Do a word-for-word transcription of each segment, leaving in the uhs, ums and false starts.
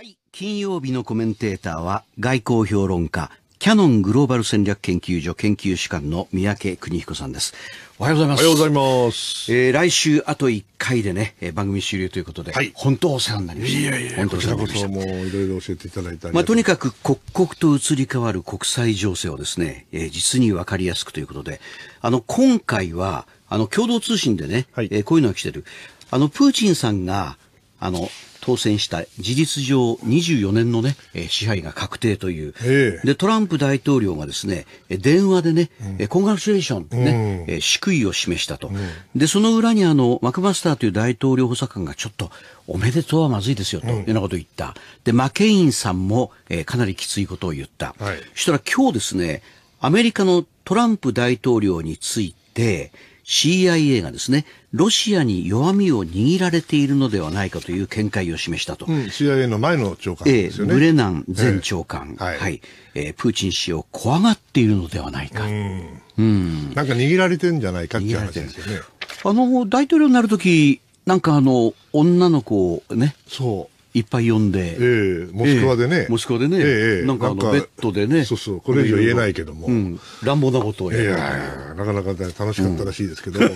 はい、金曜日のコメンテーターは外交評論家、キヤノングローバル戦略研究所研究主幹の三宅邦彦さんです。おはようございます。おはようございます。えー、来週あといっかいでね、えー、番組終了ということで、はい、本当お世話になりました。いやいやいや、こちらこそもういろいろ教えていただいたり。まあとにかく刻々と移り変わる国際情勢をですね、えー、実にわかりやすくということで、あの今回はあの共同通信でね、はい、えー、こういうのが来てる。あのプーチンさんがあの当選した事実上にじゅうよねんのね、えー、支配が確定という、えー、でトランプ大統領がですね電話でね、うん、コングラチュレーションね、うん、祝意を示したと、うん、でその裏にあのマクマスターという大統領補佐官がちょっとおめでとうはまずいですよと、うん、いうようなことを言った。でマケインさんも、えー、かなりきついことを言った、はい、そしたら今日ですねアメリカのトランプ大統領についてシーアイエー がですね、ロシアに弱みを握られているのではないかという見解を示したと。うん、シーアイエー の前の長官ですよね。えー、ブレナン前長官、えー、はい、はいえー、プーチン氏を怖がっているのではないか。うん、うん、なんか握られてるんじゃないかっていう話ですよね。あの大統領になるとき、なんかあの女の子をね、そう。いっぱい呼んで、えー、モスクワでね、えー、モスクワでね、えー、なんかあのベッドでね、そうそう、これ以上言えないけども、うん、乱暴なことをやる。いや、なかなか楽しかったらしいですけど、うん、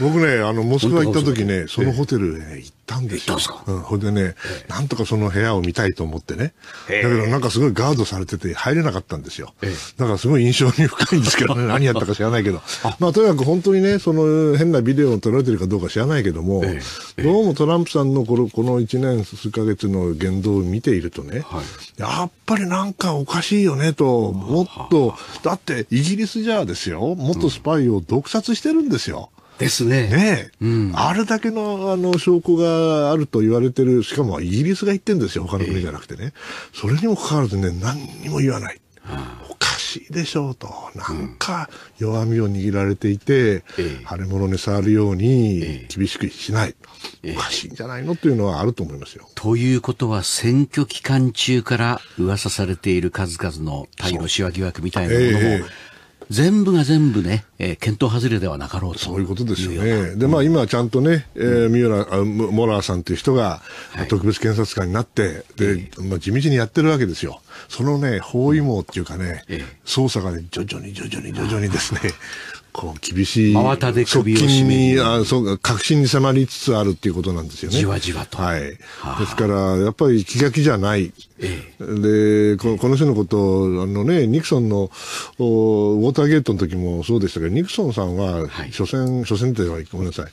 僕ね、あのモスクワ行った時ね、そのホテルへ、ね、行ったんですよ。行ったんですか。うん、ほんでね、えー、なんとかその部屋を見たいと思ってね、えー、だけどなんかすごいガードされてて入れなかったんですよ。えー、だからすごい印象に深いんですけどね、何やったか知らないけど、まあとにかく本当にね、その変なビデオを撮られてるかどうか知らないけども、えーえー、どうもトランプさんのこのこのいちねんいっかげつの言動を見ているとね、はい、やっぱりなんかおかしいよねと、もっと、だってイギリスじゃあですよ、もっとスパイを毒殺してるんですよ。うん、ですね。ねえ、うん、あれだけの、あの証拠があると言われてる、しかもイギリスが言ってるんですよ、他の国じゃなくてね。えー、それにもかかわらずね、何にも言わない。はあ、おかしいでしょうと、なんか弱みを握られていて、うん、腫れ物に触るように厳しくしない、ええ、おかしいんじゃないのというのはあると思いますよ。ということは選挙期間中から噂されている数々の対ロシア疑惑みたいなものも、ええ、全部が全部ね、えー、検討外れではなかろうと。そういうことですよね。で、まあ今ちゃんとね、えー、ミューラー、モラーさんという人が特別検察官になって、はい、で、まあ地道にやってるわけですよ。そのね、包囲網っていうかね、えー、捜査がね、徐々に徐々に徐々にですね、こう厳しい、真綿で首を絞める、あ、そう、確信に迫りつつあるっていうことなんですよね。じわじわと。はい。ですから、やっぱり気が気じゃない。ええ、で、この人のことを、あのね、ニクソンのおウォーターゲートの時もそうでしたけど、ニクソンさんは、はい、所詮、所詮って言えばごめんなさい、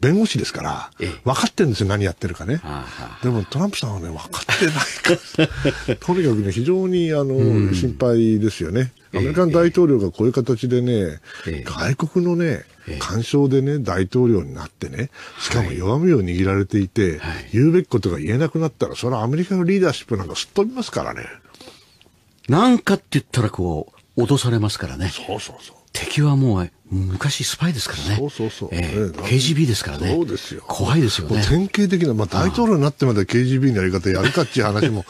弁護士ですから、ええ、分かってるんですよ、何やってるかね。はあ、でもトランプさんはね、分かってないか。とにかくね、非常にあの、うん、心配ですよね。アメリカの大統領がこういう形でね、ええ、外国のね、ええ、干渉でね、大統領になってね、しかも弱みを握られていて、はい、言うべきことが言えなくなったら、それはアメリカのリーダーシップなんかすっ飛びますからね。なんかって言ったらこう、脅されますからね。そうそうそう。敵はもう昔スパイですからね。そうそうそう。ケージービー ですからね。そうですよ。怖いですよね。典型的な、まあ大統領になってまで ケージービー のやり方やるかっていう話も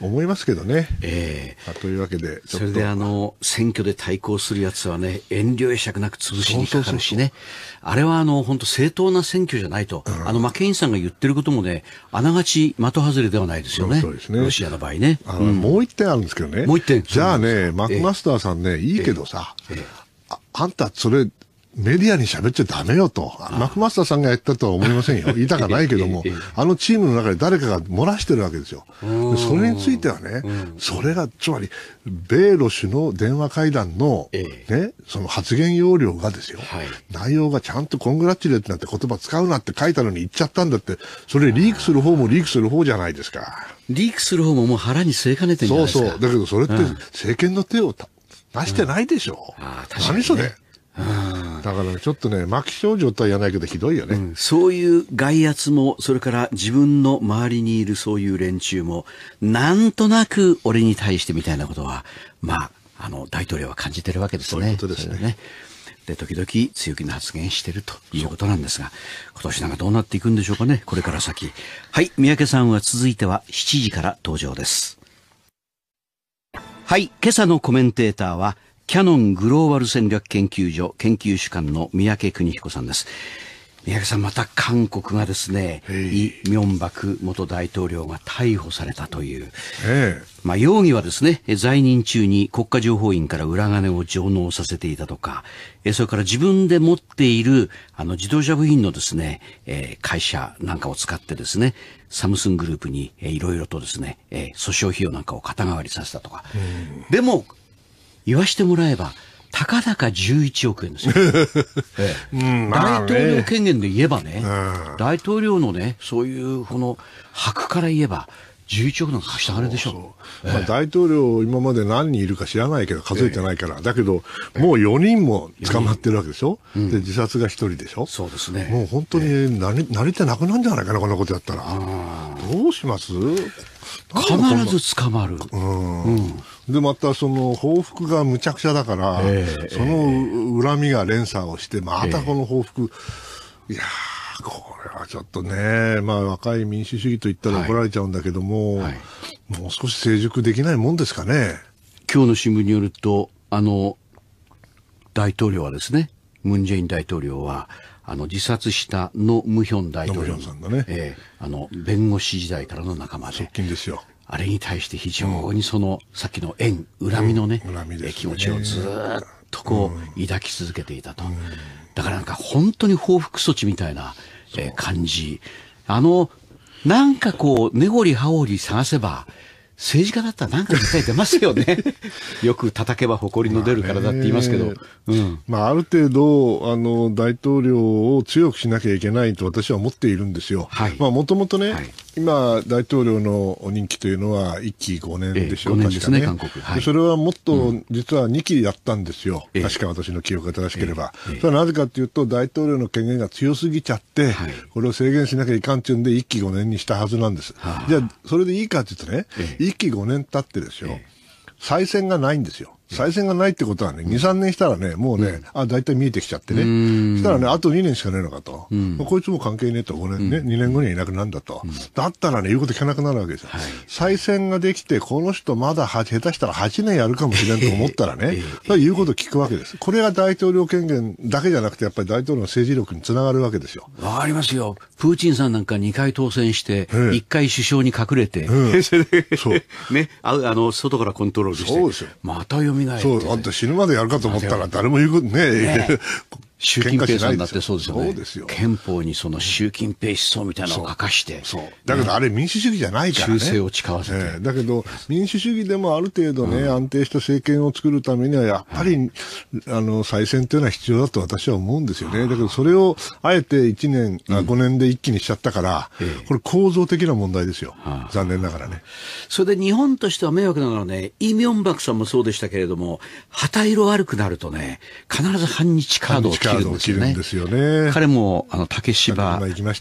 思いますけどね。ええ。というわけで、それであの、選挙で対抗するやつはね、遠慮やしゃくなく潰しにかかるしね。あれはあの、本当正当な選挙じゃないと。あの、マケインさんが言ってることもね、あながち的外れではないですよね。そうですね。ロシアの場合ね。もう一点あるんですけどね。もう一点。じゃあね、マクマスターさんね、いいけどさ、あんた、それ、メディアに喋っちゃダメよと。マクマスターさんがやったとは思いませんよ。言いたかないけども、あのチームの中で誰かが漏らしてるわけですよ。でそれについてはね、それが、つまり、米ロ首脳電話会談の、ね、その発言要領がですよ。はい、内容がちゃんとコングラチュレートなんて言葉使うなって書いたのに言っちゃったんだって、それリークする方もリークする方じゃないですか。リークする方ももう腹に据えかねてるんじゃないですか。そうそう。だけどそれって政権の手をた、出してないでしょ。何それ。だからちょっとね、末期症状とは言わないけどひどいよね、うん。そういう外圧も、それから自分の周りにいるそういう連中も、なんとなく俺に対してみたいなことは、まあ、あの、大統領は感じてるわけですね。そういうことですね。ねで、時々強気な発言してるということなんですが、今年なんかどうなっていくんでしょうかね、これから先。はい、三宅さんは続いてはしちじから登場です。はい、今朝のコメンテーターは、キヤノングローバル戦略研究所研究主幹の三宅邦彦さんです。宮家さん、また韓国がですね、イ・ミョンバク元大統領が逮捕されたという、ええ、まあ容疑はですね、在任中に国家情報院から裏金を上納させていたとか、それから自分で持っているあの自動車部品のですね、会社なんかを使ってですね、サムスングループにいろいろとですね、訴訟費用なんかを肩代わりさせたとか。でも、言わしてもらえば、たかだかじゅういちおくえんですよ。大統領権限で言えばね、うん、大統領のね、そういうこの箔から言えば、じゅういちおくなんか貸したあれでしょ。大統領、今まで何人いるか知らないけど、数えてないから、えー、だけど、もうよにんも捕まってるわけでしょ、うん、で自殺がひとりでしょ、そうですね、もう本当に、えー、慣れてなくなるんじゃないかな、こんなことやったら。どうします？必ず捕まる。で、またその報復がむちゃくちゃだから、えー、その恨みが連鎖をして、またこの報復、えー、いやー、これはちょっとね、まあ、若い民主主義といったら怒られちゃうんだけども、はいはい、もう少し成熟できないもんですかね。今日の新聞によると、あの大統領はですね、ムン・ジェイン大統領は、あの自殺したノ・ムヒョン大統領、弁護士時代からの仲間で、側近ですよ。あれに対して非常にその、うん、さっきの縁、恨みのね、うん、恨みですね、気持ちをずーっとこう、うん、抱き続けていたと、うん、だからなんか本当に報復措置みたいな、えー、感じ、あのなんかこう、根掘り葉掘り探せば、政治家だったらなんか絶対出ますよね。よく叩けば埃の出るからだって言いますけど。まあ、ある程度、あの、大統領を強くしなきゃいけないと私は思っているんですよ。はい、まあ、もともとね、はい、今、大統領の任期というのはいっきごねんでしょう、えー、ごねんですね、確かね、韓国。はい、それはもっと、実はにきだったんですよ。うん、確か私の記憶が正しければ。えーえー、それはなぜかというと、大統領の権限が強すぎちゃって、はい、これを制限しなきゃいかんっていうんで、いっきごねんにしたはずなんです。はあ、じゃあ、それでいいかって言うとね、えーいっきごねん経ってですよ、ええ、再選がないんですよ。再選がないってことはね、にさんねんしたらね、もうね、うん、あ、だいたい見えてきちゃってね。そしたらね、あとにねんしかねえのかと。うん、こいつも関係ねえと、ごねんね、うん、にねんごにはいなくなるんだと。うん、だったらね、言うこと聞かなくなるわけですよ。はい、再選ができて、この人まだは下手したらはちねんやるかもしれんと思ったらね、そういうこと聞くわけです。これが大統領権限だけじゃなくて、やっぱり大統領の政治力につながるわけですよ。わかりますよ。プーチンさんなんかにかい当選して、いっかい首相に隠れて、ね、あの、外からコントロールして。そうですよ。また読みそう、あんた死ぬまでやるかと思ったら誰も言うことねえ。習近平さんだってそうですよね。そうですよ。憲法にその習近平思想みたいなのを書かして。そう。だけどあれ民主主義じゃないからね。忠誠を誓わせて。だけど民主主義でもある程度ね、安定した政権を作るためにはやっぱり、あの、再選というのは必要だと私は思うんですよね。だけどそれをあえていちねん、ごねんで一気にしちゃったから、これ構造的な問題ですよ。残念ながらね。それで日本としては迷惑ながらね、イ・ミョンバクさんもそうでしたけれども、旗色悪くなるとね、必ず反日カードを切る。切るんですよね。彼も、あの、竹芝、上陸し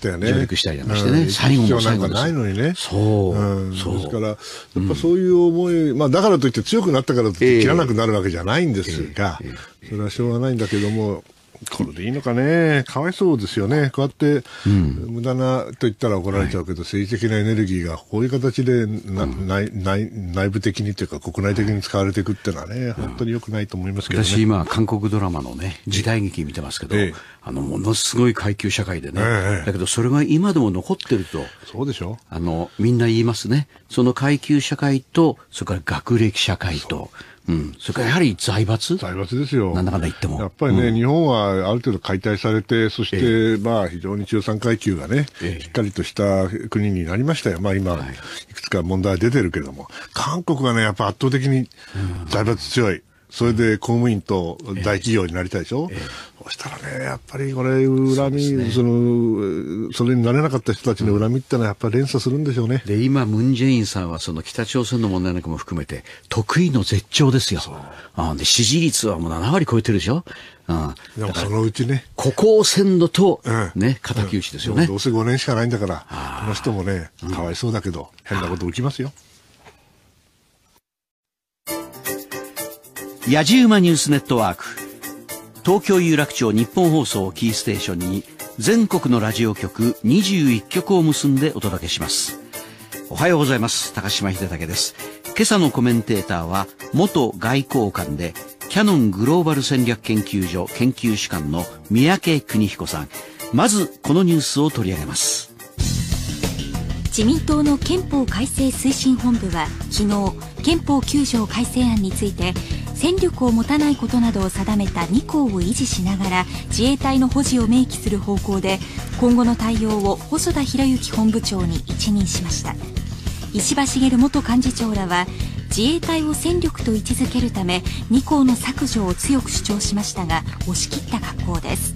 たりなんかしてね、最後の最後ないのにね。そう。そう。ですから、やっぱそういう思い、まあ、だからといって強くなったからといって切らなくなるわけじゃないんですが、それはしょうがないんだけども、これでいいのかね。かわいそうですよね。こうやって、無駄なと言ったら怒られちゃうけど、政治的なエネルギーがこういう形で内部的にというか国内的に使われていくっていうのはね、本当に良くないと思いますけどね。私今、韓国ドラマのね、時代劇見てますけど、あの、ものすごい階級社会でね、だけどそれが今でも残ってると、そうでしょ。あの、みんな言いますね。その階級社会と、それから学歴社会と、うん、それからやはり財閥財閥ですよ。なんだかんだ言っても。やっぱりね、うん、日本はある程度解体されて、そして、えー、まあ、非常に中産階級がね、えー、しっかりとした国になりましたよ。まあ、今、はい、いくつか問題出てるけれども、韓国はね、やっぱ圧倒的に財閥強い。うん、それで公務員と大企業になりたいでしょ、えーえー、そしたらね、やっぱりこれ、恨み、そ,、ね、その、それになれなかった人たちの恨みってのはやっぱり連鎖するんでしょうね。で、今、ムンジェインさんはその北朝鮮の問題なんかも含めて、得意の絶頂ですよ。あで、支持率はもうななわり超えてるでしょ。ああでもそのうちね、ここをせんのと、ね、敵討ちですよね。どうせごねんしかないんだから、この人もね、かわいそうだけど、うん、変なこと起きますよ。やじ馬ニュースネットワーク、東京有楽町日本放送キーステーションに全国のラジオ局にじゅういっきょくを結んでお届けします。おはようございます。高島秀武です。今朝のコメンテーターは元外交官でキヤノングローバル戦略研究所研究主幹の三宅邦彦さん。まずこのニュースを取り上げます。自民党の憲法改正推進本部は昨日、憲法きゅうじょう改正案について戦力を持たないことなどを定めたにこうを維持しながら自衛隊の保持を明記する方向で今後の対応を細田博之本部長に一任しました。石破茂元幹事長らは自衛隊を戦力と位置づけるためにこうの削除を強く主張しましたが、押し切った格好です。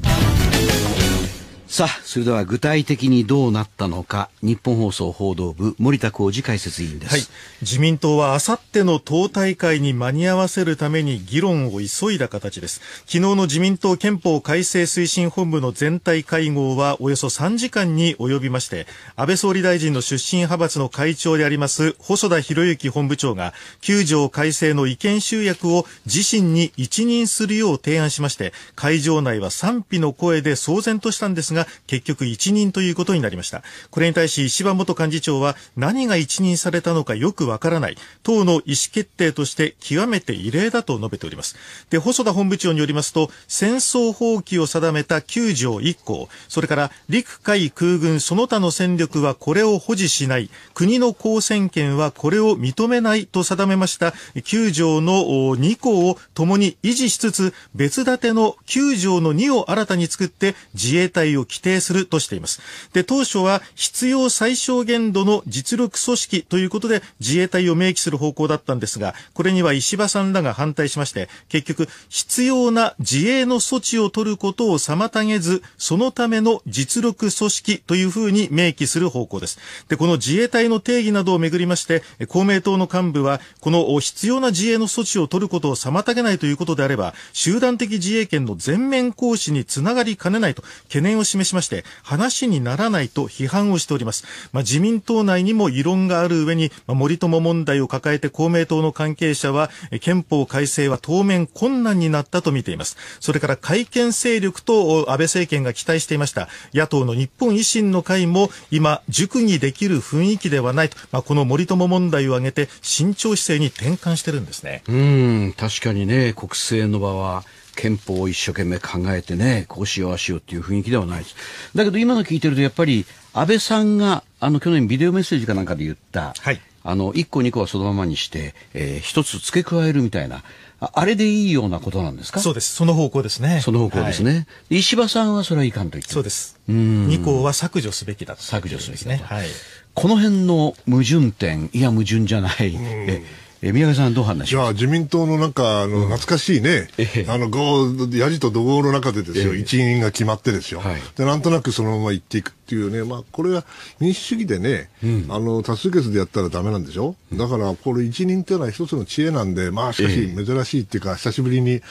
さあ、それでは具体的にどうなったのか、日本放送報道部森田浩二解説委員です。はい、自民党はあさっての党大会に間に合わせるために議論を急いだ形です。昨日の自民党憲法改正推進本部の全体会合はおよそさんじかんに及びまして、安倍総理大臣の出身派閥の会長であります細田博之本部長がきゅうじょう改正の意見集約を自身に一任するよう提案しまして、会場内は賛否の声で騒然としたんですが、結局一任ということになりました。これに対し石破元幹事長は、何が一任されたのかよくわからない、党の意思決定として極めて異例だと述べております。で、細田本部長によりますと、戦争放棄を定めたきゅうじょういっこう、それから陸海空軍その他の戦力はこれを保持しない、国の交戦権はこれを認めないと定めましたきゅうじょうのにこうをともに維持しつつ、別立てのきゅうじょうのにを新たに作って自衛隊を規定するとしています。で、当初は必要最小限度の実力組織ということで自衛隊を明記する方向だったんですが、これには石破さんらが反対しまして、結局必要な自衛の措置を取ることを妨げず、そのための実力組織というふうに明記する方向です。で、この自衛隊の定義などをめぐりまして、公明党の幹部は、この必要な自衛の措置を取ることを妨げないということであれば、集団的自衛権の全面行使につながりかねないと懸念を示しまして、話にならないと批判をしております。まあ、自民党内にも異論がある上に、まあ、森友問題を抱えて公明党の関係者は、憲法改正は当面困難になったと見ています。それから改憲勢力と安倍政権が期待していました野党の日本維新の会も、今熟議できる雰囲気ではないと、まあ、この森友問題を挙げて慎重姿勢に転換してるんですね。うーん、確かにね、国政の場は憲法を一生懸命考えてね、こうしようあしようっていう雰囲気ではないです。だけど今の聞いてると、やっぱり安倍さんがあの去年ビデオメッセージかなんかで言った、はい、あのいっこにこはそのままにして、えー、ひとつ付け加えるみたいな、あれでいいようなことなんですか？そうです。その方向ですね。その方向ですね。はい、石破さんはそれはいかんと言って。そうです。うん。にこうは削除すべきだと。削除すべきだと。はい。この辺の矛盾点、いや矛盾じゃない。ええ、宮城さんどう話しますか？いや、自民党のなんか、あの、懐かしいね、うん、あの、やじと怒号の中でですよ、ええ、一任が決まってですよ、はい、で、なんとなくそのまま行っていくっていうね、まあ、これは民主主義でね、うん、あの、多数決でやったらダメなんでしょ、うん、だから、これ一任っていうのは一つの知恵なんで、まあ、しかし、珍しいっていうか、ええ、久しぶりに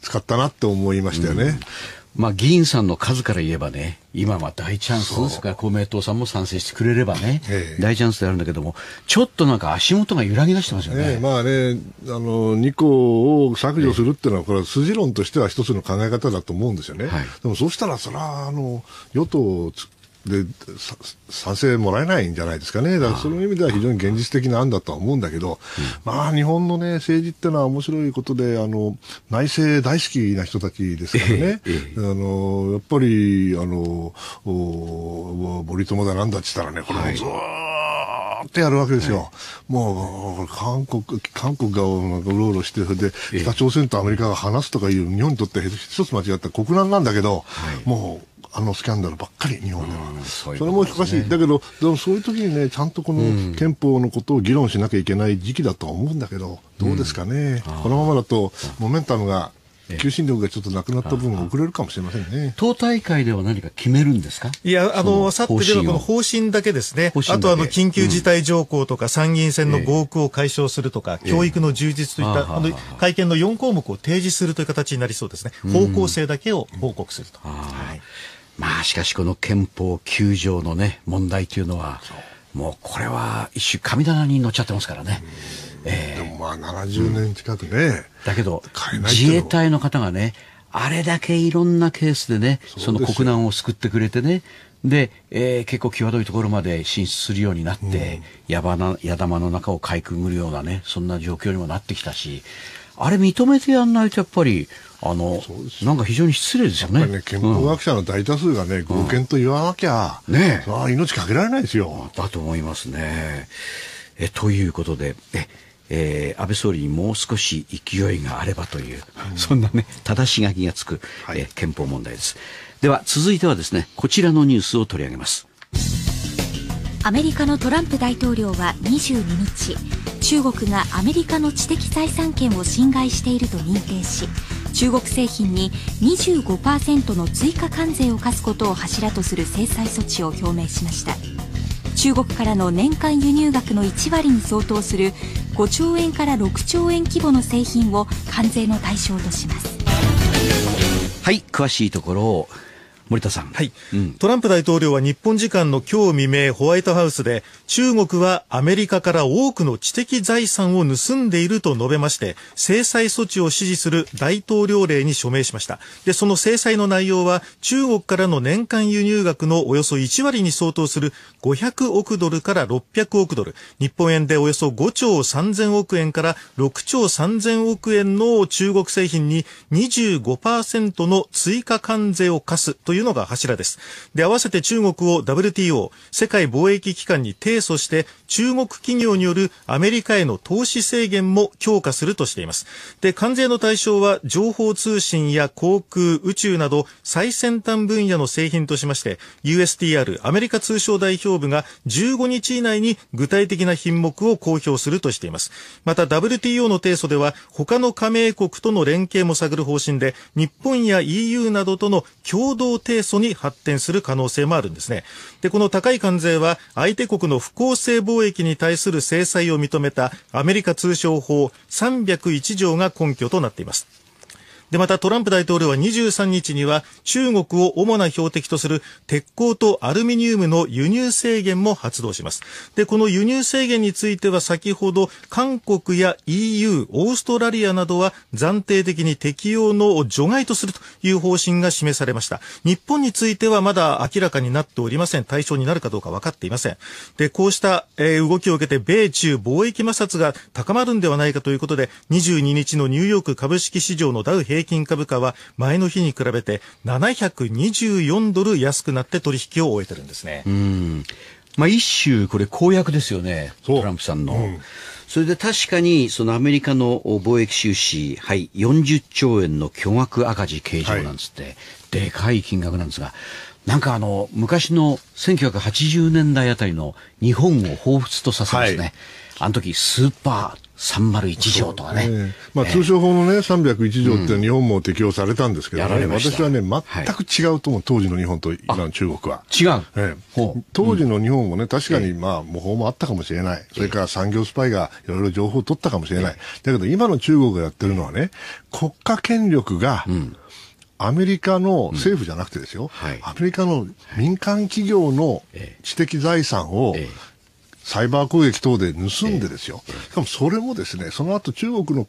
使ったなって思いましたよね。ええ、うん、まあ、議員さんの数から言えばね、今は大チャンスですから、公明党さんも賛成してくれればね、ええ、大チャンスであるんだけども、ちょっとなんか足元が揺らぎ出してますよね。ええ、まあね、あの、にこうを削除するっていうのは、これは筋論としては一つの考え方だと思うんですよね。はい、でもそうしたら、そら、あの、与党で賛成もらえないんじゃないですかね。だからその意味では非常に現実的な案だとは思うんだけど、うん、まあ日本のね、政治ってのは面白いことで、あの、内政大好きな人たちですからね、ええ、あの、やっぱり、あの、森友だなんだって言ったらね、これもずーっと、はいってやるわけですよ。はい、もう韓国韓国がなんかうろうろして、で北朝鮮とアメリカが話すとかいう、日本にとって一つ間違った国難なんだけど、はい、もうあのスキャンダルばっかり日本では、うん、それも難しい。だけど、でもそういう時にね、ちゃんとこの憲法のことを議論しなきゃいけない時期だとは思うんだけど、どうですかね。うん、このままだとモメンタムが、求心力がちょっとなくなった分が遅れるかもしれませんね。党大会では何か決めるんですか？いや、あの、あさってではこの方針だけですね。あと、あの、緊急事態条項とか、参議院選の合区を解消するとか、教育の充実といった、あの、会見のよんこうもくを提示するという形になりそうですね。方向性だけを報告すると。まあ、しかしこの憲法きゅうじょうのね、問題というのは、もうこれは一種神棚に乗っちゃってますからね。でもまあななじゅうねん近くね。だけど自衛隊の方がね、あれだけいろんなケースでね、その国難を救ってくれてね、で、えー、結構際どいところまで進出するようになって、うん、やばな、やだまの中をかいくぐるようなね、そんな状況にもなってきたし、あれ認めてやんないとやっぱりあのなんか非常に失礼ですよね。やっぱりね、憲法学者の大多数がね、合憲と言わなきゃ、うんね、あ命かけられないですよ。だと思いますね。えということでえ、えー、安倍総理にもう少し勢いがあればという、うん、そんなね正し書きがつく、はい、え憲法問題です。では続いてはですね、こちらのニュースを取り上げます。アメリカのトランプ大統領はにじゅうににち、中国がアメリカの知的財産権を侵害していると認定し、中国製品に にじゅうごパーセント の追加関税を課すことを柱とする制裁措置を表明しました。中国からの年間輸入額のいちわりに相当するごちょうえんからろくちょうえん規模の製品を関税の対象とします。はい、詳しいところを森田さん。はい、うん、トランプ大統領は日本時間の今日未明、ホワイトハウスで中国はアメリカから多くの知的財産を盗んでいると述べまして、制裁措置を支持する大統領令に署名しました。で、その制裁の内容は中国からの年間輸入額のおよそいちわりに相当するごひゃくおくドルからろっぴゃくおくドル、日本円でおよそごちょうさんぜんおくえんからろくちょうさんぜんおくえんの中国製品に にじゅうごパーセント の追加関税を課すというというのが柱です。で、合わせて中国を ダブリューティーオー 世界貿易機関に提訴して、中国企業によるアメリカへの投資制限も強化するとしています。で、関税の対象は情報通信や航空、宇宙など最先端分野の製品としまして ユーエスティーアール アメリカ通商代表部がじゅうごにち以内に具体的な品目を公表するとしています。また ダブリューティーオー の提訴では他の加盟国との連携も探る方針で、日本や イーユー などとの共同提訴に発展する可能性もあるんですね。で、この高い関税は相手国の不公正貿易に対する制裁を認めたアメリカ通商法さんびゃくいちじょうが根拠となっています。で、またトランプ大統領はにじゅうさんにちには中国を主な標的とする鉄鋼とアルミニウムの輸入制限も発動します。で、この輸入制限については先ほど韓国や イーユー、オーストラリアなどは暫定的に適用の除外とするという方針が示されました。日本についてはまだ明らかになっておりません。対象になるかどうか分かっていません。で、こうした、えー、動きを受けて米中貿易摩擦が高まるんではないかということで、にじゅうににちのニューヨーク株式市場のダウ平均平均株価は前の日に比べてななひゃくにじゅうよんドル安くなって取引を終えてるんですね。うん、まあ、一種これ公約ですよね、トランプさんの、うん、それで確かにそのアメリカの貿易収支、はい、よんじゅっちょうえんの巨額赤字計上なんつって、はい、でかい金額なんですが、なんかあの昔のせんきゅうひゃくはちじゅうねんだいあたりの日本を彷彿とさせますね、はい、あの時スーパーさんびゃくいちじょうとかね。ね、まあ、通商法のね、えー、さんびゃくいちじょうって日本も適用されたんですけどね、うん、私はね、全く違うと思う、はい、当時の日本と今の中国は。違う、えー、当時の日本もね、確かに、まあ、模倣もあったかもしれない。えー、それから産業スパイがいろいろ情報を取ったかもしれない。えー、だけど、今の中国がやってるのはね、国家権力が、うん、アメリカの政府じゃなくてですよ、うんはい、アメリカの民間企業の知的財産を、えーえーサイバー攻撃等で盗んでですよ。しかもそれもですね、その後中国の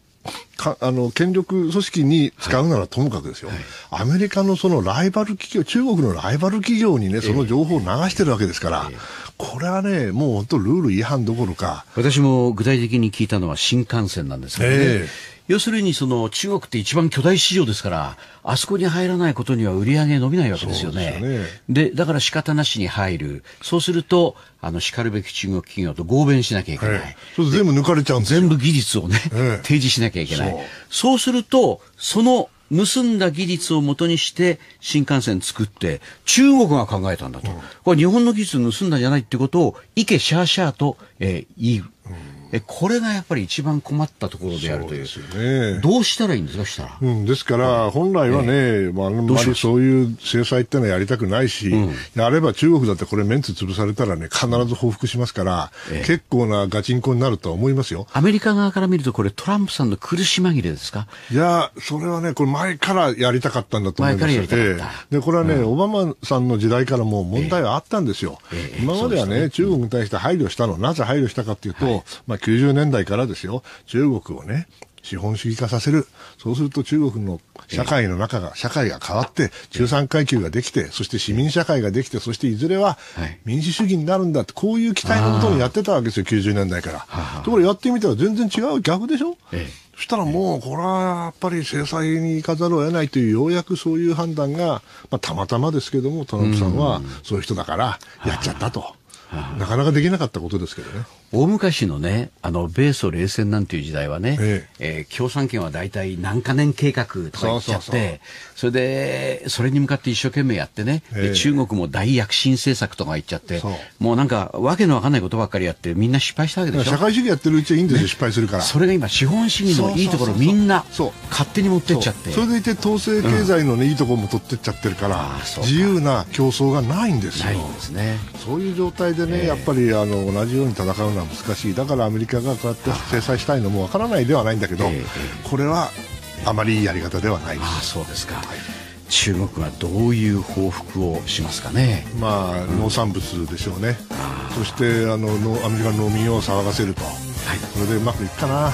かあの権力組織に使うならともかくですよ、はいはい、アメリカのそのライバル企業、中国のライバル企業にね、その情報を流してるわけですから、えーえー、これはね、もう本当ルール違反どころか。私も具体的に聞いたのは新幹線なんですけどね。えー要するにその中国って一番巨大市場ですから、あそこに入らないことには売り上げ伸びないわけですよね。そうですよね。で、だから仕方なしに入る。そうすると、あの、叱るべき中国企業と合弁しなきゃいけない。はい、それ全部抜かれちゃうんですよ。全部技術をね、はい、提示しなきゃいけない。そう、そうすると、その盗んだ技術を元にして新幹線作って、中国が考えたんだと。うん、これ日本の技術盗んだんじゃないってことを、イケシャーシャーと、えー、言う。うんえこれがやっぱり一番困ったところであるという。そうですよね。どうしたらいいんですか、したら。うん、ですから、本来はね、まあ、あんまりそういう制裁ってのはやりたくないし、うん、やれば中国だってこれメンツ潰されたらね、必ず報復しますから、ええ、結構なガチンコになるとは思いますよ。アメリカ側から見るとこれトランプさんの苦し紛れですか？いや、それはね、これ前からやりたかったんだと思います。前からやりたかった。で、これはね、うん、オバマさんの時代からもう問題はあったんですよ。ええ、今まではね、ええ、中国に対して配慮したの、なぜ配慮したかっていうと、はいまあきゅうじゅうねんだいからですよ、中国をね、資本主義化させる。そうすると中国の社会の中が、社会が変わって、中産階級ができて、そして市民社会ができて、そしていずれは民主主義になるんだって、こういう期待のことをやってたわけですよ、きゅうじゅうねんだいから。ところやってみたら全然違う、逆でしょ、ええ、そしたらもうこれはやっぱり制裁に行かざるを得ないという、ようやくそういう判断が、まあ、たまたまですけどもトランプさんはそういう人だからやっちゃったと、なかなかできなかったことですけどね。大昔のね、あの米ソ冷戦なんていう時代はね、えええー、共産圏は大体何カ年計画とか言っちゃって、そうそうそう、それでそれに向かって一生懸命やってね、ええ、中国も大躍進政策とか言っちゃって、もうなんかわけのわかんないことばっかりやってみんな失敗したわけでしょ。社会主義やってるうちはいいんですよ、ね、失敗するから。それが今資本主義のいいところみんな勝手に持ってっちゃって、 そ, う そ, う そ, う そ, うそれでいて統制経済の、ね、うん、いいところも取ってっちゃってるからか、自由な競争がないんですよ。ないんですね。そういう状態でね、ええ、やっぱりあの同じように戦うのは難しい。だからアメリカがこうやって制裁したいのもわからないではないんだけど、えー、これはあまりいいやり方ではないです。ああ、そうですか、はい。中国はどういう報復をしますかね。まあ、うん、農産物でしょうね。そしてあのアメリカの農民を騒がせると、はい、それでうまくいったな。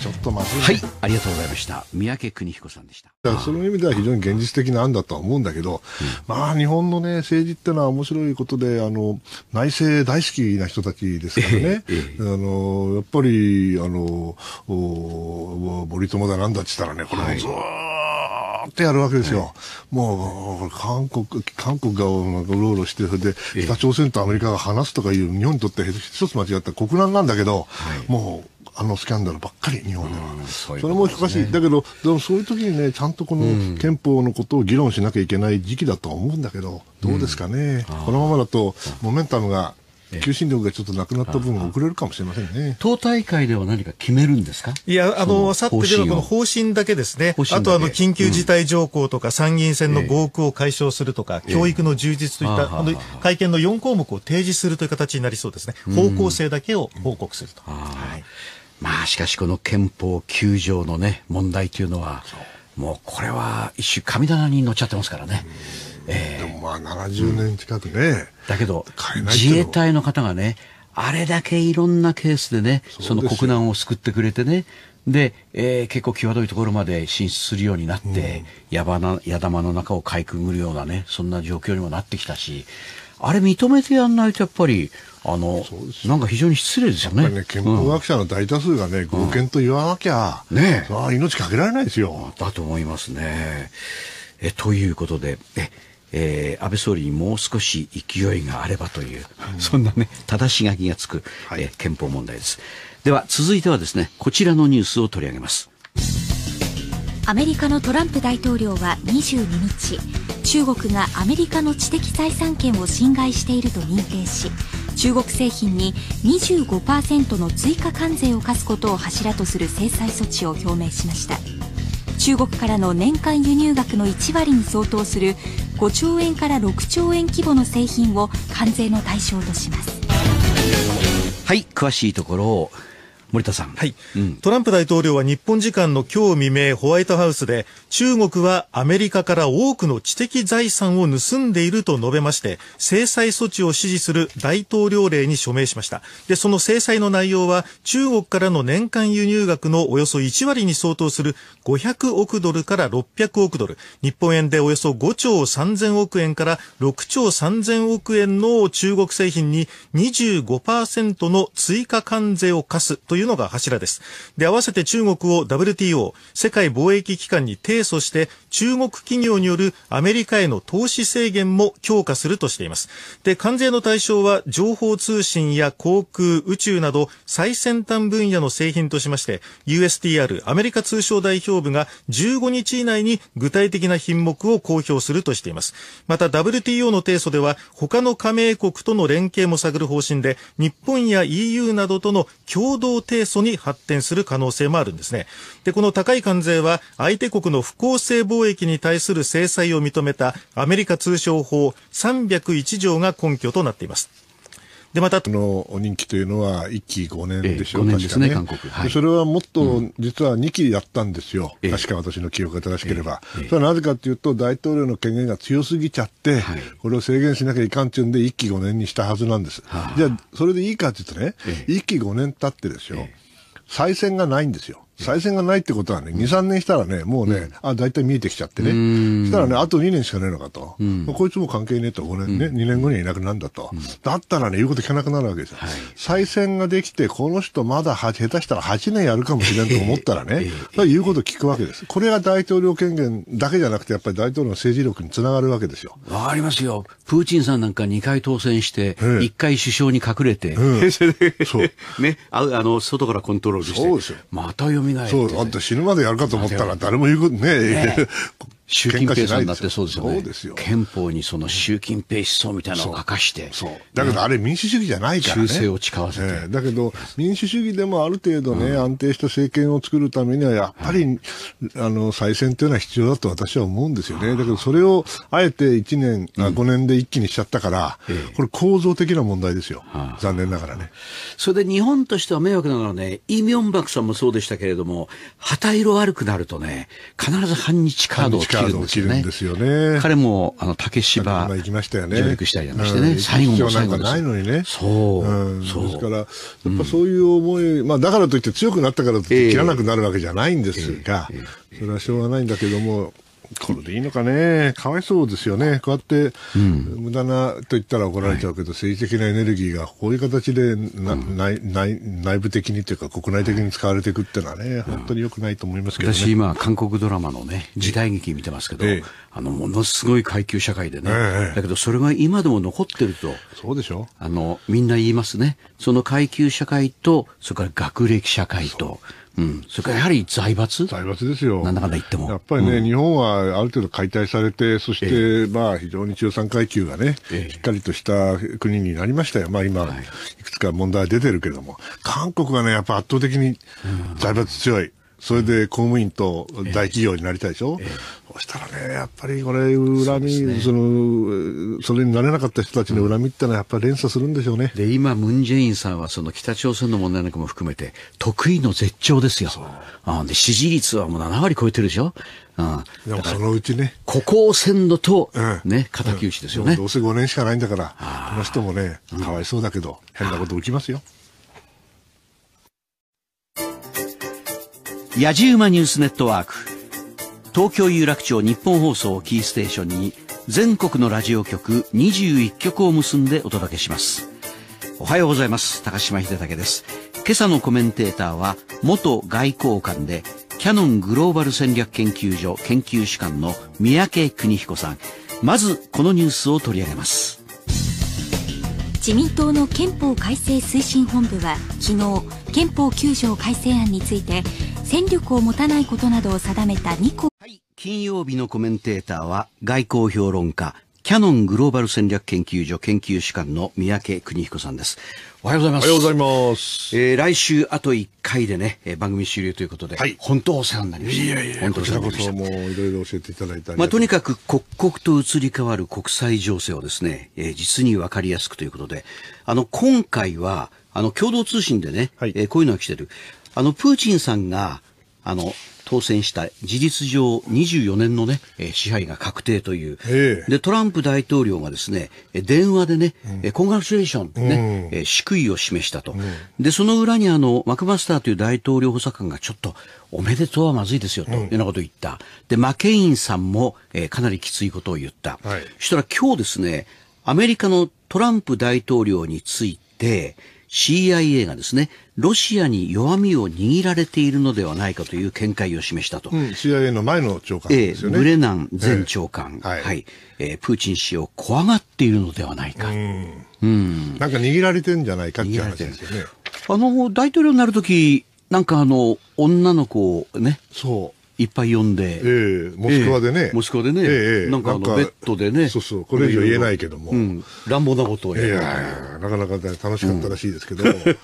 ちょっとまずい、ね、はい、ありがとうございました。三宅邦彦さんでした。だからその意味では非常に現実的な案だとは思うんだけど、うん、まあ日本のね政治ってのは面白いことで、あの内政大好きな人たちですからね、えーえー、あのやっぱりあの森友だなんだって言ったらね、これもずーっと、はいってやるわけですよ、はい、もう韓国韓国がうろうろして、それで北朝鮮とアメリカが話すとかいう、日本にとって一つ間違った国難なんだけど、はい、もうあのスキャンダルばっかり日本では、うん、それもおかしい、ね、だけどでもそういう時にねちゃんとこの憲法のことを議論しなきゃいけない時期だとは思うんだけど、どうですかね、うん、このままだとモメンタムが求心力がちょっとなくなった分遅れるかもしれませんね。党大会では何か決めるんですか。いや、あのあさってでのこの方針だけですね。あとあの緊急事態条項とか、うん、参議院選の合区を解消するとか、えー、教育の充実といった、えー、あの会見のよん項目を提示するという形になりそうですね。方向性だけを報告すると、うん、はい、まあしかしこの憲法きゅう条のね問題というのはもうこれは一種神棚に乗っちゃってますからね、うん、えー、でもまあななじゅうねん近くね、うん、だけど自衛隊の方がねあれだけいろんなケースでね そ, その国難を救ってくれてね、で、えー、結構際どいところまで進出するようになって、うん、やばな矢玉の中をかいくぐるようなねそんな状況にもなってきたし、あれ認めてやんないとやっぱりあのなんか非常に失礼ですよね。やっぱりね、憲法学者の大多数がね、合憲と言わなきゃ、うん、ね、あ命かけられないですよ。だと思いますね。えということで、ええー、安倍総理にもう少し勢いがあればという、うん、そんなね正し書きがつく、はい、え憲法問題です。では続いてはですね、こちらのニュースを取り上げます。アメリカのトランプ大統領はにじゅうににち、中国がアメリカの知的財産権を侵害していると認定し、中国製品に にじゅうごパーセント の追加関税を課すことを柱とする制裁措置を表明しました。中国からの年間輸入額のいちわりに相当するごちょうえんからろくちょうえん規模の製品を関税の対象とします。はい、詳しいところを森田さん、はい、うん、トランプ大統領は日本時間の今日未明、ホワイトハウスで中国はアメリカから多くの知的財産を盗んでいると述べまして、制裁措置を支持する大統領令に署名しました。でその制裁の内容は中国からの年間輸入額のおよそいちわりに相当するごひゃくおくドルからろっぴゃくおくドル、日本円でおよそごちょうさんぜんおくえんからろくちょうさんぜんおくえんの中国製品に にじゅうごパーセント の追加関税を課すというのが柱です。で、合わせて中国を ダブリューティーオー 世界貿易機関に提訴して、中国企業によるアメリカへの投資制限も強化するとしています。で、関税の対象は情報通信や航空、宇宙など最先端分野の製品としまして ユーエスティーアール アメリカ通商代表部がじゅうごにち以内に具体的な品目を公表するとしています。また ダブリューティーオー の提訴では他の加盟国との連携も探る方針で、日本や イーユー などとの共同提訴に発展する可能性もあるんですね。で、この高い関税は相手国の不公正貿易に対する制裁を認めたアメリカ通商法さんびゃくいちじょうが根拠となっています。で、またの任期というのはいっきごねんでしょう、えー、ごねんですね、確かね、韓国、はい、それはもっと実はにきやったんですよ、うん、確か私の記憶が正しければ、えーえー、それはなぜかというと大統領の権限が強すぎちゃって、はい、これを制限しなきゃいかんというんでいっきごねんにしたはずなんです。じゃあそれでいいかというとね、えー、いっきごねん経ってですよ、えー、再選がないんですよ。再選がないってことはね、にさんねんしたらね、もうね、うん、あ、だいたい見えてきちゃってね。うん、したらね、あとにねんしかねえのかと。うん、こいつも関係ねえと、ごねんね、うん、にねんごにはいなくなんだと。うん、だったらね、言うこと聞かなくなるわけですよ。はい、再選ができて、この人まだは下手したらはちねんやるかもしれんと思ったらね、言うこと聞くわけです。これが大統領権限だけじゃなくて、やっぱり大統領の政治力につながるわけですよ。わかりますよ。プーチンさんなんかにかい当選して、いっかい首相に隠れて、そう。ね、あの、外からコントロールして。そうですよ。また読そう、あんた死ぬまでやるかと思ったら誰も言うことねえ。習近平さんだってそうですよね。そうですよ。憲法にその習近平思想みたいなのを明かして。そう。だけどあれ民主主義じゃないからね。忠誠を誓わせて。だけど民主主義でもある程度ね、安定した政権を作るためにはやっぱり、あの、再選というのは必要だと私は思うんですよね。だけどそれをあえていちねん、ごねんで一気にしちゃったから、これ構造的な問題ですよ。残念ながらね。それで日本としては迷惑ながらね、イ・ミョンバクさんもそうでしたけれども、旗色悪くなるとね、必ず反日カードを切るんですよね。彼も、あの、竹芝、上陸したりなんかしてね、最後の最後ないのにね。そう。ですから、やっぱそういう思い、まあ、だからといって強くなったからといって切らなくなるわけじゃないんですが、それはしょうがないんだけども、これでいいのかね。かわいそうですよね。こうやって、無駄なと言ったら怒られちゃうけど、政治的なエネルギーがこういう形で内部的にというか国内的に使われていくっていうのはね、本当に良くないと思いますけどね。私今、韓国ドラマのね、時代劇見てますけど、あの、ものすごい階級社会でね。だけどそれが今でも残ってると。そうでしょ。あの、みんな言いますね。その階級社会と、それから学歴社会と、うん、それからやはり財閥財閥ですよ。なんだかんだ言っても。やっぱりね、うん、日本はある程度解体されて、そして、えー、まあ、非常に中産階級がね、えー、しっかりとした国になりましたよ。まあ、今、はい、いくつか問題は出てるけれども、韓国はね、やっぱ圧倒的に財閥強い。うん、それで公務員と大企業になりたいでしょ、えーえー、そしたらね、やっぱりこれ、恨み、そ,、ね、その、それになれなかった人たちの恨みってのはやっぱり連鎖するんでしょうね。で、今、ムンジェインさんはその北朝鮮の問題なんかも含めて、得意の絶頂ですよ。あで、支持率はもうななわり超えてるでしょ。うん、でもそのうちね。ここをせんのと、ね、敵討ちですよね。どうせごねんしかないんだから、この人もね、かわいそうだけど、変なこと起きますよ。やじ馬ニュースネットワーク、東京有楽町日本放送キーステーションに全国のラジオ局にじゅういっきょくを結んでお届けします。おはようございます。高島秀武です。今朝のコメンテーターは元外交官でキャノングローバル戦略研究所研究主幹の三宅邦彦さん。まずこのニュースを取り上げます。自民党の憲法改正推進本部は昨日、憲法きゅうじょう改正案について戦力を持たないことなどを定めたにこ。はい、金曜日のコメンテーターは外交評論家、キャノングローバル戦略研究所研究主幹の三宅邦彦さんです。おはようございます。おはようございます。えー、来週あといっかいでね、番組終了ということで、はい、本当お世話になりました。いやいや、本当お世話になりました。こちらこそもういろいろ教えていただいた。まあとにかく刻々と移り変わる国際情勢をですね、えー、実にわかりやすくということで、あの今回はあの共同通信でね、はい、えー、こういうのが来てる。あのプーチンさんがあの当選した事実上にじゅうよねんのね、えー、支配が確定という。えー、で、トランプ大統領がですね、電話でね、うん、コングラチュレーションね、うん、祝意を示したと。うん、で、その裏にあの、マクマスターという大統領補佐官がちょっと、おめでとうはまずいですよ、というようなことを言った。うん、で、マケインさんも、えー、かなりきついことを言った。はい、そしたら今日ですね、アメリカのトランプ大統領について、シーアイエー がですね、ロシアに弱みを握られているのではないかという見解を示したと。うん、シーアイエー の前の長官ですよね。えー、ブレナン前長官。えー、はい、はいえー。プーチン氏を怖がっているのではないか。うん。うん、なんか握られてるんじゃないかっていう話ですよね。あの、大統領になるとき、なんかあの、女の子をね。そう。いっぱい呼んで、えー、モスクワでね、えー、モスクワでね、えー、なんかあのベッドでね、そうそう、これ以上言えないけども、うん、乱暴なことを言う、いやいや、なかなか、ね、楽しかったらしいですけど、うん、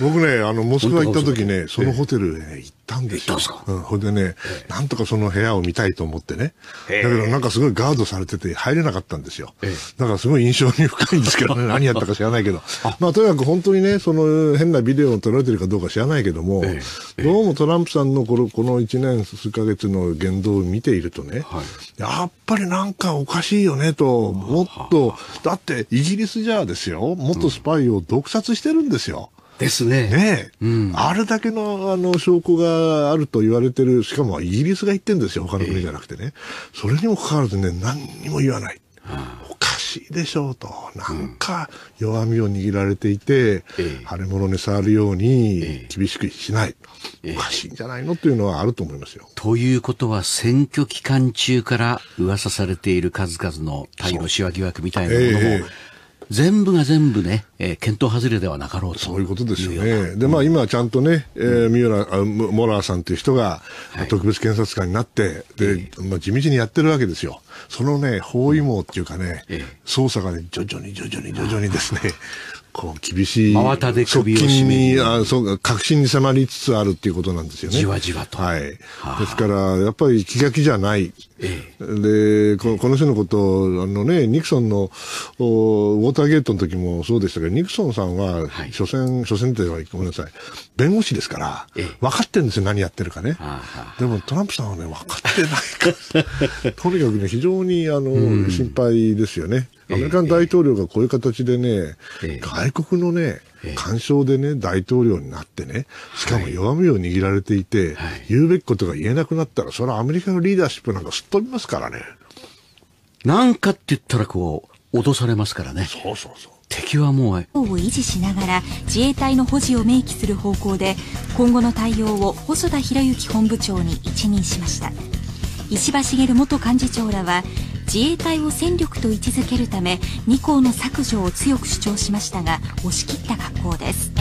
僕ね、あのモスクワ行った時ね、そのホテルへ、ね、行ったんですよ。行ったんですか。うん、ほんでね、えー、なんとかその部屋を見たいと思ってね、えー、だけどなんかすごいガードされてて入れなかったんですよ。えー、だからすごい印象に深いんですけどね、何やったか知らないけど、まあとにかく本当にね、その変なビデオを撮られてるかどうか知らないけども、えーえー、どうもトランプさんのこのこのいちねんいっかげつの言動を見ているとね、はい、やっぱりなんかおかしいよねと、もっと、だってイギリスじゃあですよ、もっとスパイを毒殺してるんですよ。うんですね。ねえ、うん、あれだけのあの証拠があると言われてる、しかもイギリスが言ってるんですよ、他の国じゃなくてね、えー、それにもかかわらずね、何にも言わない、はあ、おかしいでしょうと、なんか弱みを握られていて、うん、腫れ物に触るように厳しくしない、えー、おかしいんじゃないのというのはあると思いますよ。ということは、選挙期間中から噂されている数々の対ロシア疑惑みたいなものも、えー全部が全部ね、えー、検討外れではなかろうと。そういうことですよね。で、まあ今はちゃんとね、えー、ミューラー、モラーさんという人が特別検察官になって、はい、で、まあ、地道にやってるわけですよ。そのね、包囲網っていうかね、ええ、捜査がね、徐々に徐々に徐々にですね、こう厳しい、真綿で首を絞める、あ、そう、確信に迫りつつあるっていうことなんですよね。じわじわと。はい。ですから、やっぱり気が気じゃない。ええ、でこ、この人のことを、あのね、ニクソンのお、ウォーターゲートの時もそうでしたけど、ニクソンさんは、はい、所詮、所詮って言えばごめんなさい、弁護士ですから、ええ、分かってるんですよ、何やってるかね。ははでもトランプさんはね、分かってないか。とにかくね、非常にあの、うん、心配ですよね。アメリカの大統領がこういう形でね、えー、外国のね、えー、干渉でね、大統領になってね、しかも弱みを握られていて、はい、言うべきことが言えなくなったら、それはアメリカのリーダーシップなんかすっ飛びますからね。なんかって言ったらこう、脅されますからね。そうそうそう。敵はもう。を維持しながら、自衛隊の保持を明記する方向で、今後の対応を細田博之本部長に一任しました。石破茂元幹事長らは、自衛隊を戦力と位置づけるために項の削除を強く主張しましたが、押し切った格好です。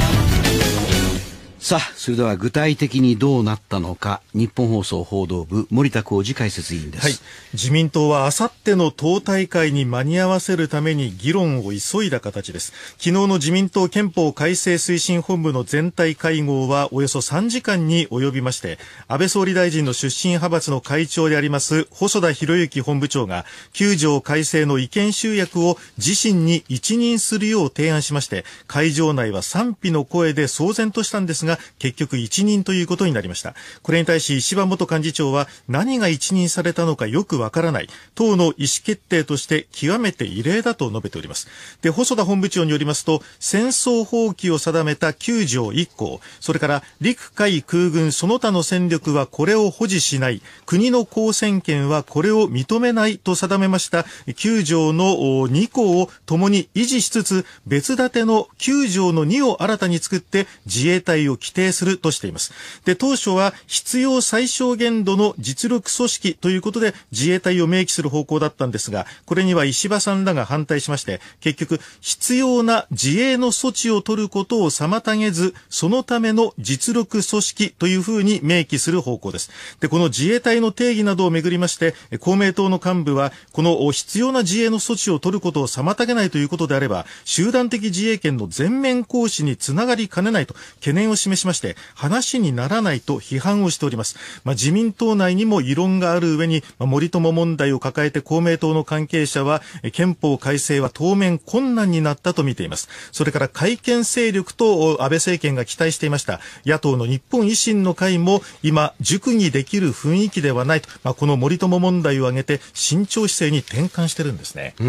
さあ、それでは具体的にどうなったのか、日本放送報道部森田浩二解説委員です、はい、自民党はあさっての党大会に間に合わせるために議論を急いだ形です。昨日の自民党憲法改正推進本部の全体会合はおよそさんじかんに及びまして、安倍総理大臣の出身派閥の会長であります細田博之本部長がきゅうじょう改正の意見集約を自身に一任するよう提案しまして、会場内は賛否の声で騒然としたんですが、結局一任ということになりました。これに対し石破元幹事長は、何が一任されたのかよくわからない、党の意思決定として極めて異例だと述べております。で、細田本部長によりますと、戦争放棄を定めたきゅうじょういっこう、それから陸海空軍その他の戦力はこれを保持しない、国の交戦権はこれを認めないと定めましたきゅうじょうのにこうをともに維持しつつ、別立てのきゅうじょうのにを新たに作って自衛隊を規定するとしています。で、当初は必要最小限度の実力組織ということで自衛隊を明記する方向だったんですが、これには石破さんらが反対しまして、結局必要な自衛の措置を取ることを妨げず、そのための実力組織というふうに明記する方向です。で、この自衛隊の定義などをめぐりまして、公明党の幹部は、この必要な自衛の措置を取ることを妨げないということであれば、集団的自衛権の全面行使につながりかねないと懸念を示ししまして、話にならないと批判をしております。まあ、自民党内にも異論がある上に、まあ、森友問題を抱えて公明党の関係者は、憲法改正は当面困難になったと見ています。それから改憲勢力と安倍政権が期待していました野党の日本維新の会も、今熟議できる雰囲気ではないと、まあ、この森友問題を挙げて慎重姿勢に転換してるんですね。うー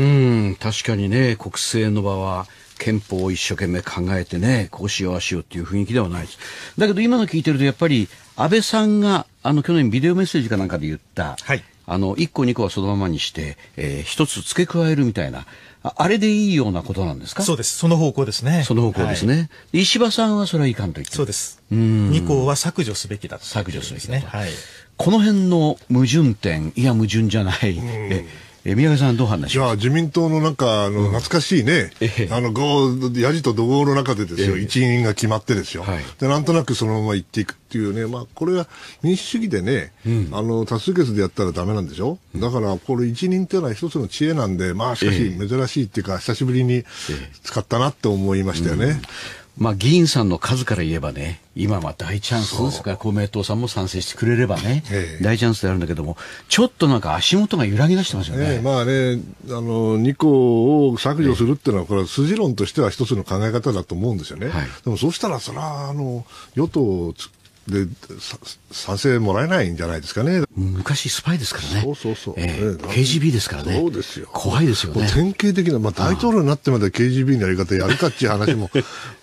ん、確かにね、国政の場は憲法を一生懸命考えてね、こうしようあしようっていう雰囲気ではないです。だけど今の聞いてると、やっぱり安倍さんがあの去年ビデオメッセージかなんかで言った、はい、あのいっこにこはそのままにして、えー、ひとつ付け加えるみたいな、あれでいいようなことなんですか？そうです。その方向ですね。その方向ですね。はい、石破さんはそれはいかんと言って。そうです。うん。にこうは削除すべきだと。削除すべきだと。はい。この辺の矛盾点、いや矛盾じゃない。ええ、宮川さんどう話しますか？いや、自民党のなんか、あの、懐かしいね、うん、あの、ご、やじと怒号の中でですよ、ええ、一員が決まってですよ、はい、で、なんとなくそのまま行っていくっていうね、まあ、これは民主主義でね、うん、あの、多数決でやったらダメなんでしょ、うん、だから、これ一人っていうのは一つの知恵なんで、まあ、しかし、珍しいっていうか、ええ、久しぶりに使ったなって思いましたよね。ええ、うん、まあ、議員さんの数から言えばね、今は大チャンスですから、公明党さんも賛成してくれればね、ええ、大チャンスであるんだけども、ちょっとなんか足元が揺らぎ出してますよね。ええ、まあね、あの、にこを削除するっていうのは、これは筋論としては一つの考え方だと思うんですよね。ええ、でもそうしたら、そら、あの、与党をで賛成もらえないんじゃないですかね。昔スパイですからね。そうそうそう、えー、ケージービー ですからね。そうですよ。怖いですよね。典型的な、まあ、大統領になってまで ケージービー のやり方やるかっていう話も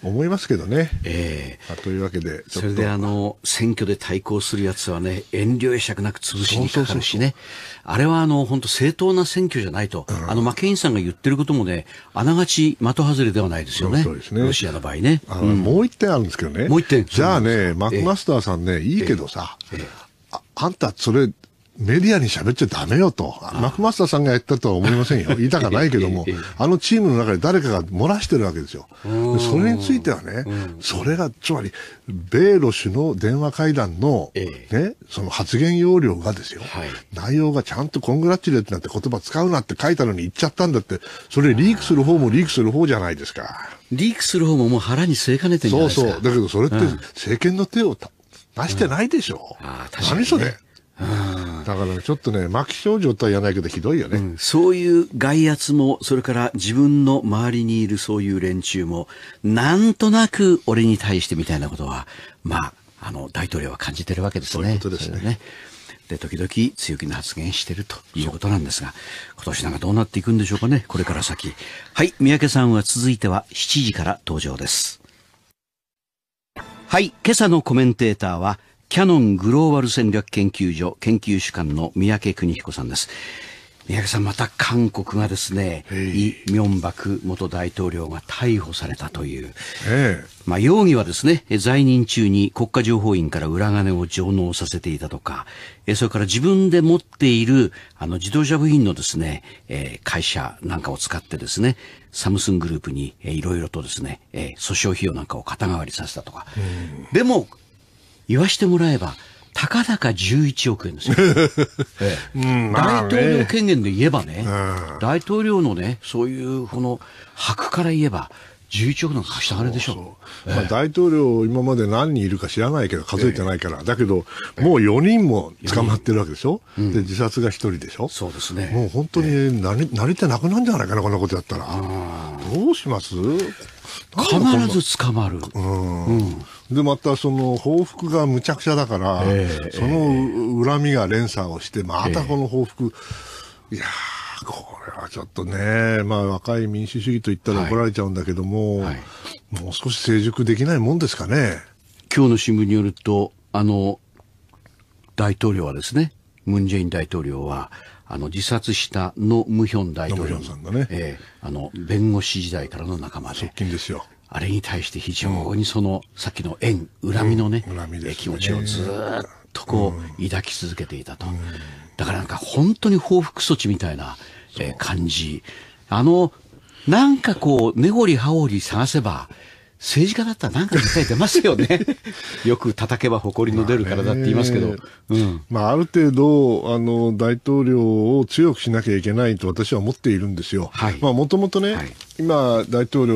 思いますけどね。えー、というわけでちょっとそれであの選挙で対抗するやつはね、遠慮やしゃくなく潰しにかかるしね。そうそうそうそう、あれはあの本当正当な選挙じゃないと、うん、あのマケインさんが言ってることもね、あながち的外れではないですよね。そうですね。ロシアの場合ね。あの、うん、もう一点あるんですけどね。もう一点。じゃあね、マクマスターさんね、いいけどさ、ええええ、あ, あんたそれメディアに喋っちゃダメよと。マクマスターさんがやったとは思いませんよ。言いたかないけども、ええええ、あのチームの中で誰かが漏らしてるわけですよ。それについてはね、それがつまり米ロ首脳電話会談の、ええ、ね、その発言要領がですよ、はい、内容がちゃんとコングラチュレートなんて言葉使うなって書いたのに言っちゃったんだって。それリークする方もリークする方じゃないですか。リークする方ももう腹に据えかねてんじゃないですか。そうそう。だけどそれって政権の手をた出してないでしょ。うん、あ、確かにね、何それ。うん、だからちょっとね、末期症状とは言わないけどひどいよね、うん、そういう外圧も、それから自分の周りにいるそういう連中もなんとなく俺に対してみたいなことは、まあ、あの大統領は感じてるわけですね。そういうことですね。それね。で、時々強気な発言してるということなんですが、今年なんかどうなっていくんでしょうかね、これから先。はい、三宅さんは続いてはしちじから登場です。はい、今朝のコメンテーターはキヤノングローバル戦略研究所研究主幹の三宅邦彦さんです。三宅さん、また韓国がですね、イ・ミョンバク元大統領が逮捕されたという。ええ、まあ容疑はですね、在任中に国家情報院から裏金を上納させていたとか、それから自分で持っているあの自動車部品のですね、会社なんかを使ってですね、サムスングループにいろいろとですね、訴訟費用なんかを肩代わりさせたとか。でも、言わしてもらえば、たかだかじゅういちおくえんですよ。ええ、うん、大統領権限で言えばね、うん、大統領のね、そういうこの箔から言えば、じゅういちおくなんか貸したあれでしょ。そうそう、ええ、まあ、大統領、今まで何人いるか知らないけど、数えてないから、ええ、だけど、もうよにんも捕まってるわけでしょ、うん、で自殺がひとりでしょ。そうですね。もう本当になり、ええ、慣れてなくなるんじゃないかな、こんなことやったら。どうします？必ず捕まる。うん、うん、でまたその報復がむちゃくちゃだから、えー、その恨みが連鎖をしてまたこの報復、えー、いやー、これはちょっとね、まあ若い民主主義と言ったら怒られちゃうんだけども、はいはい、もう少し成熟できないもんですかね。今日の新聞によると、あの大統領はですね、ムン・ジェイン大統領はあの自殺したノ・ムヒョン大統領さんがね、えー、あの弁護士時代からの仲間で、側近ですよ。あれに対して非常にその、うん、さっきの縁、恨みのね、うん、恨みですね、気持ちをずーっとこう、うん、抱き続けていたと、うん、だからなんか本当に報復措置みたいな、えー、感じ。あのなんかこう根掘り葉掘り探せば政治家だったらなんか絶対出ますよね。よく叩けば埃の出るからだって言いますけど。うん。まあ、ある程度、あの、大統領を強くしなきゃいけないと私は思っているんですよ。はい。まあ、もともとね、はい、今、大統領